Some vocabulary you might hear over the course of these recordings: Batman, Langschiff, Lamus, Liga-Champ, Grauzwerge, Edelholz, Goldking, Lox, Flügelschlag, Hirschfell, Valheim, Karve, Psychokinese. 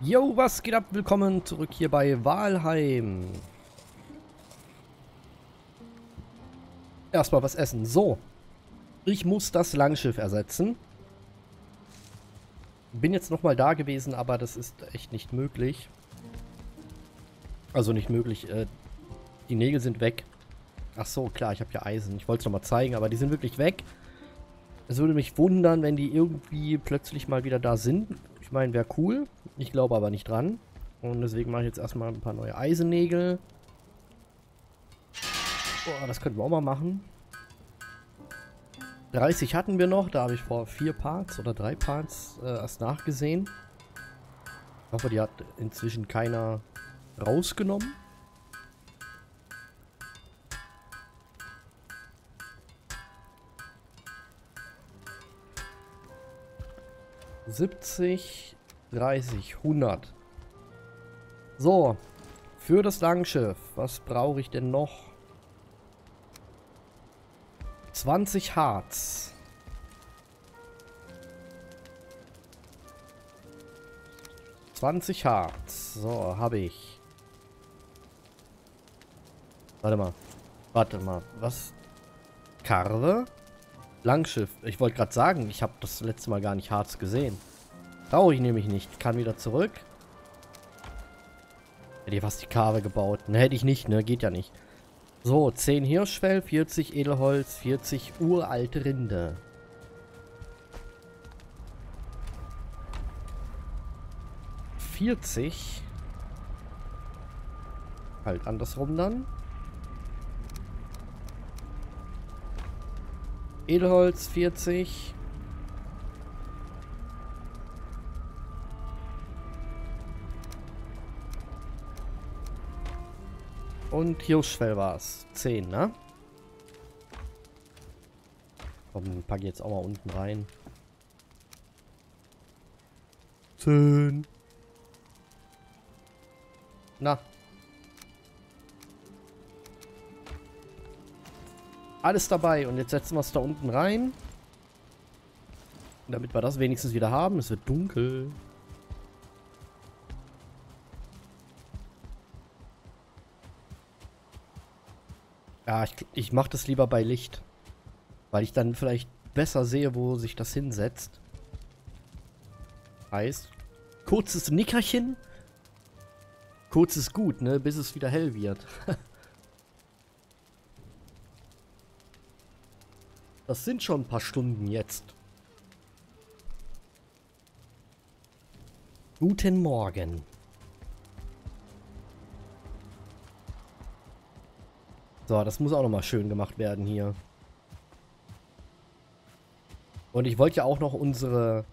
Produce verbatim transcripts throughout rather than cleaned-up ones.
Yo, was geht ab? Willkommen zurück hier bei Valheim. Erstmal was essen. So, ich muss das Langschiff ersetzen. Bin jetzt nochmal da gewesen, aber das ist echt nicht möglich. Also nicht möglich. Äh, die Nägel sind weg. Ach so, klar, ich habe ja Eisen. Ich wollte es nochmal zeigen, aber die sind wirklich weg. Es würde mich wundern, wenn die irgendwie plötzlich mal wieder da sind. Ich meine, wäre cool. Ich glaube aber nicht dran. Und deswegen mache ich jetzt erstmal ein paar neue Eisennägel. Oh, das könnten wir auch mal machen. dreißig hatten wir noch. Da habe ich vor vier Parts oder drei Parts äh, erst nachgesehen. Ich hoffe, die hat inzwischen keiner rausgenommen. siebzig, dreißig, hundert. So, für das Langschiff, was brauche ich denn noch? zwanzig Harz. zwanzig Harz. So, habe ich. Warte mal. Warte mal. Was? Karve? Langschiff. Ich wollte gerade sagen, ich habe das letzte Mal gar nicht Harz gesehen. Brauche ich nämlich nicht. Kann wieder zurück. Hätte ich fast die Karve gebaut. Ne, hätte ich nicht, ne? Geht ja nicht. So, zehn Hirschfell, vierzig Edelholz, vierzig uralte Rinde. vierzig. Halt andersrum dann. Edelholz vierzig. Und Hirschfell war es. zehn, ne? Komm, pack jetzt auch mal unten rein. zehn. Na. Alles dabei und jetzt setzen wir es da unten rein. Damit wir das wenigstens wieder haben. Es wird dunkel. Ja, ich, ich mache das lieber bei Licht. Weil ich dann vielleicht besser sehe, wo sich das hinsetzt. Heißt, kurzes Nickerchen. Kurz ist gut, ne? Bis es wieder hell wird. Das sind schon ein paar Stunden jetzt. Guten Morgen. So, das muss auch nochmal schön gemacht werden hier. Und ich wollte ja auch noch unsere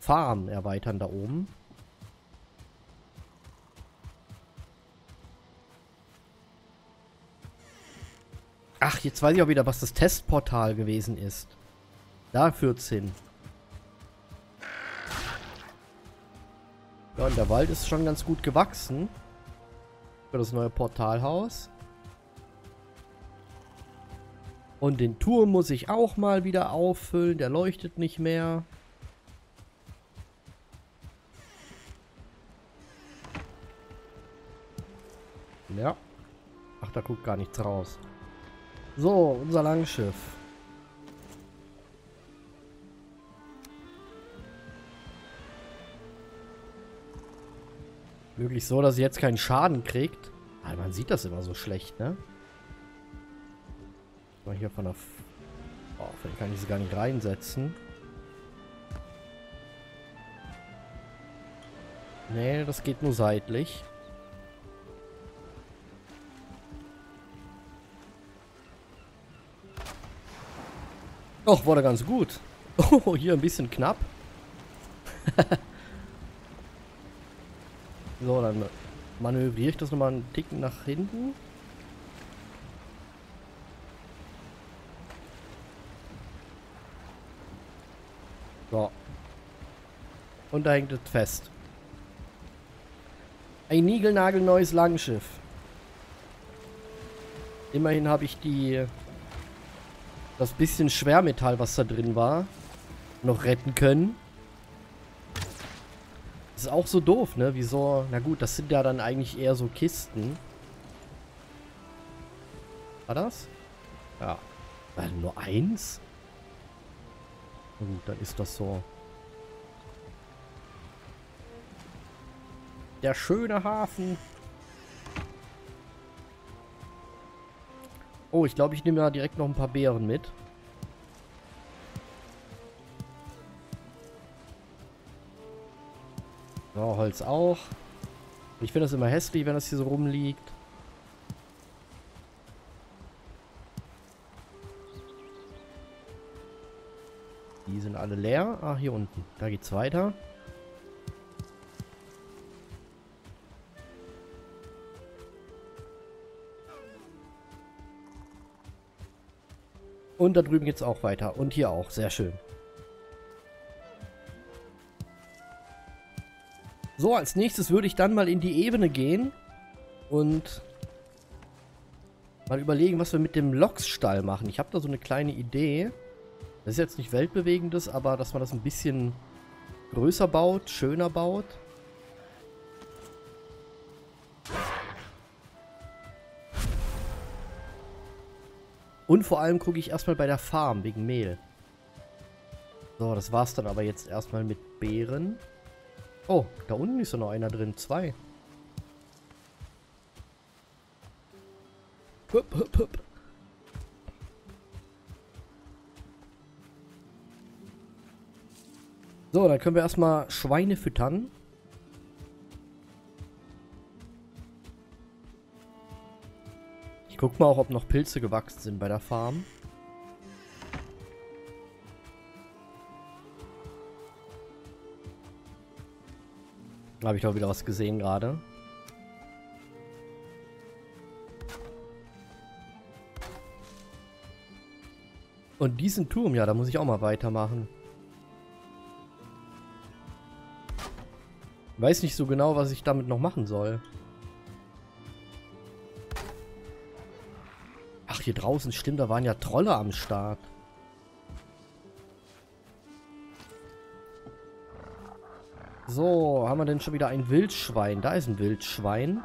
Farm erweitern da oben. Ach, jetzt weiß ich auch wieder, was das Testportal gewesen ist. Da führt's hin. Ja, und der Wald ist schon ganz gut gewachsen. Für das neue Portalhaus. Und den Turm muss ich auch mal wieder auffüllen. Der leuchtet nicht mehr. Ja. Ach, da guckt gar nichts raus. So, unser Langschiff. Möglichst so, dass sie jetzt keinen Schaden kriegt. Ah, man sieht das immer so schlecht, ne? Mal hier von der... F oh, vielleicht kann ich sie gar nicht reinsetzen. Nee, das geht nur seitlich. Och, war da ganz gut. Oh, hier ein bisschen knapp. So, dann manövriere ich das nochmal einen Ticken nach hinten. So. Und da hängt es fest. Ein niegelnagelneues Langschiff. Immerhin habe ich die... das bisschen Schwermetall, was da drin war, noch retten können. Das ist auch so doof, ne? Wieso? Na gut, das sind ja dann eigentlich eher so Kisten. War das? Ja. Also nur eins? Na gut, dann ist das so. Der schöne Hafen. Oh, ich glaube, ich nehme ja direkt noch ein paar Beeren mit. So, Holz auch. Ich finde das immer hässlich, wenn das hier so rumliegt. Die sind alle leer. Ah, hier unten. Da geht's weiter. Und da drüben geht's auch weiter. Und hier auch. Sehr schön. So, als nächstes würde ich dann mal in die Ebene gehen und mal überlegen, was wir mit dem Lox-Stall machen. Ich habe da so eine kleine Idee. Das ist jetzt nicht weltbewegendes, aber dass man das ein bisschen größer baut, schöner baut. Und vor allem gucke ich erstmal bei der Farm wegen Mehl. So, das war's dann aber jetzt erstmal mit Beeren. Oh, da unten ist ja noch einer drin. Zwei. Hup, hup, hup. So, dann können wir erstmal Schweine füttern. Ich guck mal auch, ob noch Pilze gewachsen sind bei der Farm. Da habe ich doch wieder was gesehen gerade. Und diesen Turm, ja, da muss ich auch mal weitermachen. Ich weiß nicht so genau, was ich damit noch machen soll. Ach, hier draußen, stimmt, da waren ja Trolle am Start. So, haben wir denn schon wieder ein Wildschwein? Da ist ein Wildschwein.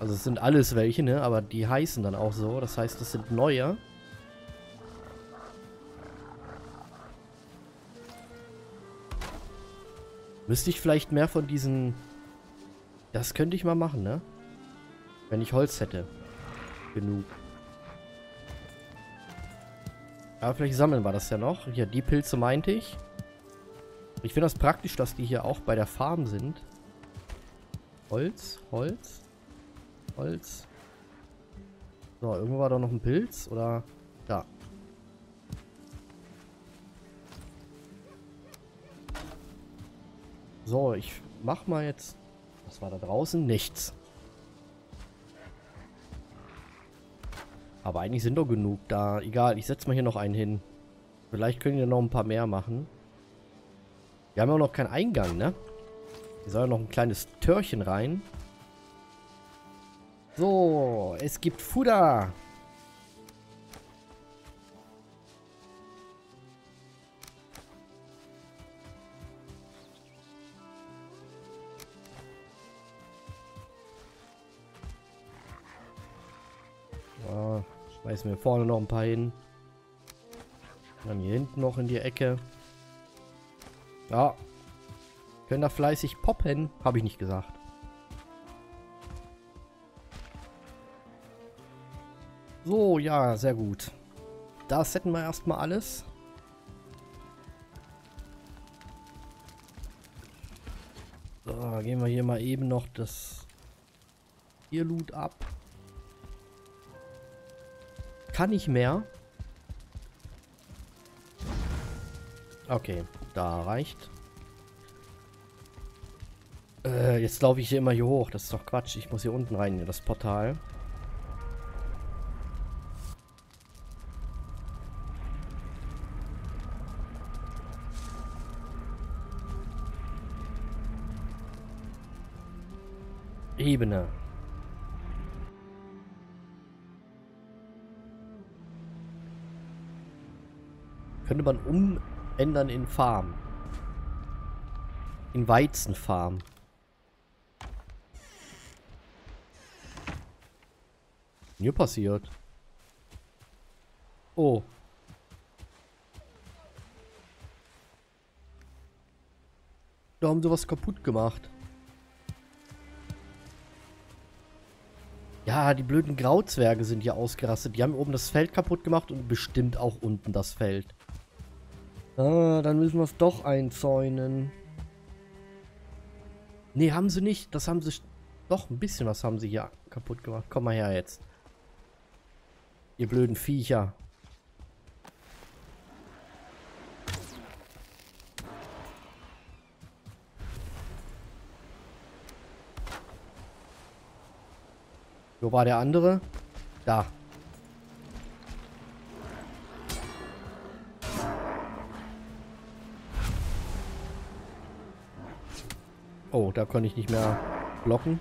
Also es sind alles welche, ne? Aber die heißen dann auch so. Das heißt, das sind neue. Müsste ich vielleicht mehr von diesen... Das könnte ich mal machen, ne? Wenn ich Holz hätte. Genug. Aber vielleicht sammeln wir das ja noch. Hier, die Pilze meinte ich. Ich finde das praktisch, dass die hier auch bei der Farm sind. Holz, Holz, Holz. So, irgendwo war da noch ein Pilz, oder? Da. So, ich mach mal jetzt... Was war da draußen? Nichts. Aber eigentlich sind doch genug da. Egal, ich setze mal hier noch einen hin. Vielleicht können wir noch ein paar mehr machen. Wir haben ja auch noch keinen Eingang, ne? Hier soll ja noch ein kleines Törchen rein. So, es gibt Futter. Ja, schmeißen wir vorne noch ein paar hin. Und dann hier hinten noch in die Ecke. Ja, können da fleißig poppen, habe ich nicht gesagt. So, ja, sehr gut. Das hätten wir erstmal alles. So, gehen wir hier mal eben noch das Tierloot ab. Kann ich mehr? Okay. Da reicht. Äh, jetzt laufe ich hier immer hier hoch. Das ist doch Quatsch. Ich muss hier unten rein in das Portal. Ebene. Könnte man um... ändern in Farm. in Weizenfarm. Mir passiert. Oh. Da haben sie was kaputt gemacht. Ja, die blöden Grauzwerge sind hier ausgerastet. Die haben oben das Feld kaputt gemacht und bestimmt auch unten das Feld. Ah, dann müssen wir es doch einzäunen. Ne, haben sie nicht. Das haben sie... Doch, ein bisschen was haben sie hier kaputt gemacht. Komm mal her jetzt. Ihr blöden Viecher. Wo war der andere? Da. Oh, da konnte ich nicht mehr blocken.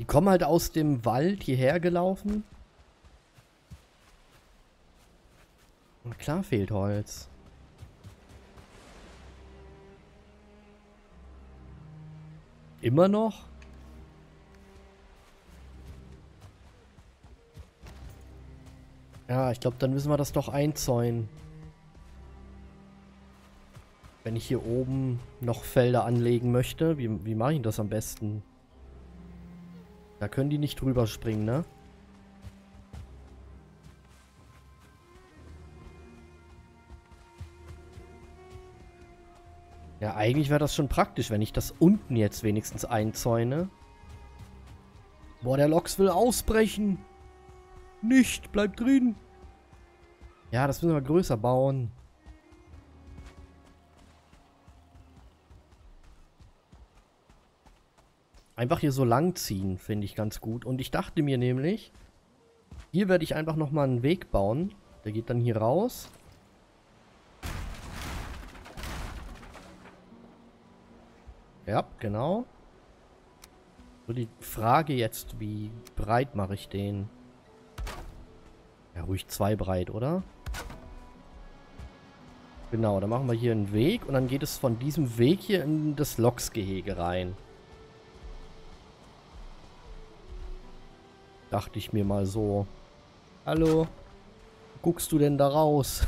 Die kommen halt aus dem Wald hierher gelaufen. Na klar fehlt Holz. Immer noch? Ja, ich glaube, dann müssen wir das doch einzäunen. Wenn ich hier oben noch Felder anlegen möchte, wie, wie mache ich das am besten? Da können die nicht drüber springen, ne? Ja, eigentlich wäre das schon praktisch, wenn ich das unten jetzt wenigstens einzäune. Boah, der Lox will ausbrechen. Nicht, bleib drin. Ja, das müssen wir größer bauen. Einfach hier so lang ziehen, finde ich ganz gut. Und ich dachte mir nämlich, hier werde ich einfach nochmal einen Weg bauen. Der geht dann hier raus. Ja, genau. So, die Frage jetzt, wie breit mache ich den? Ja, ruhig zwei breit, oder? Genau, dann machen wir hier einen Weg und dann geht es von diesem Weg hier in das Loksgehege rein. Dachte ich mir mal so. Hallo? Wo guckst du denn da raus?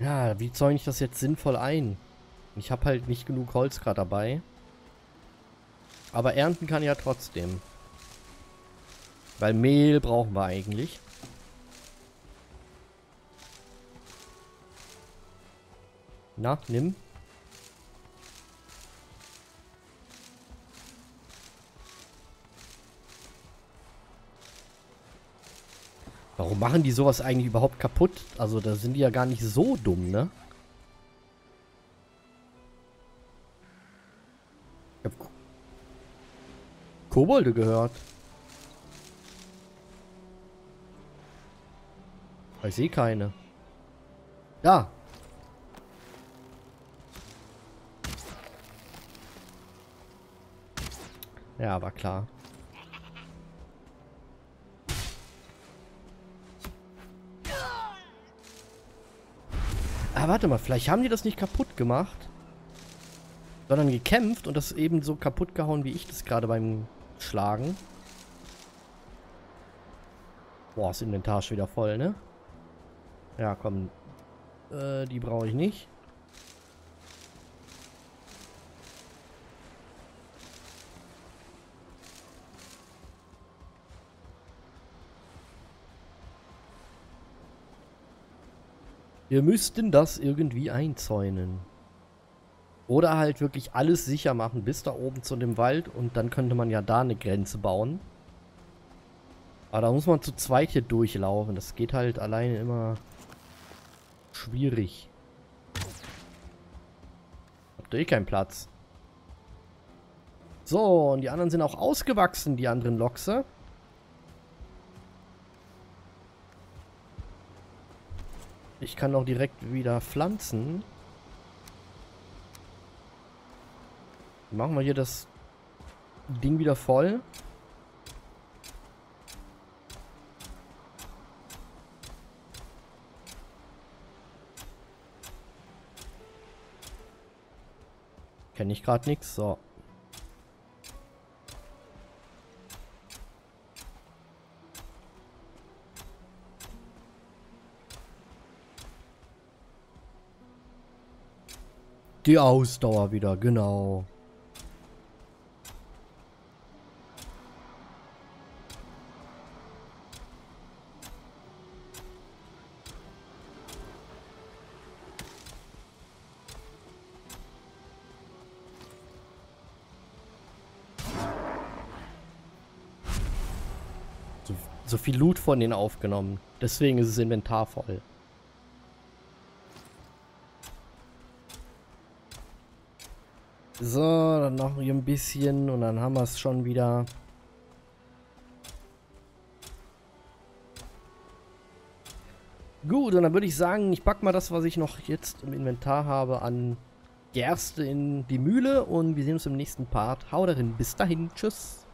Ja, wie zäune ich das jetzt sinnvoll ein? Ich habe halt nicht genug Holz gerade dabei. Aber ernten kann ich ja trotzdem. Weil Mehl brauchen wir eigentlich. Na, nimm. Warum machen die sowas eigentlich überhaupt kaputt? Also da sind die ja gar nicht so dumm, ne? Ich hab Ko- Kobolde gehört. Ich sehe keine. Da! Ja, war klar. Ah, warte mal, vielleicht haben die das nicht kaputt gemacht, sondern gekämpft und das eben so kaputt gehauen, wie ich das gerade beim Schlagen. Boah, das Inventar ist wieder voll, ne? Ja, komm. Äh, die brauche ich nicht. Wir müssten das irgendwie einzäunen. Oder halt wirklich alles sicher machen bis da oben zu dem Wald und dann könnte man ja da eine Grenze bauen. Aber da muss man zu zweit hier durchlaufen. Das geht halt alleine immer schwierig. Habt ihr eh keinen Platz. So, und die anderen sind auch ausgewachsen, die anderen Loxe. Ich kann auch direkt wieder pflanzen. Machen wir hier das Ding wieder voll. Kenne ich gerade nichts. So. Die Ausdauer wieder, genau. So, so viel Loot von denen aufgenommen. Deswegen ist das Inventar voll. So, dann noch hier ein bisschen und dann haben wir es schon wieder. Gut, und dann würde ich sagen, ich packe mal das, was ich noch jetzt im Inventar habe, an Gerste in die Mühle und wir sehen uns im nächsten Part. Hau darin, bis dahin, tschüss.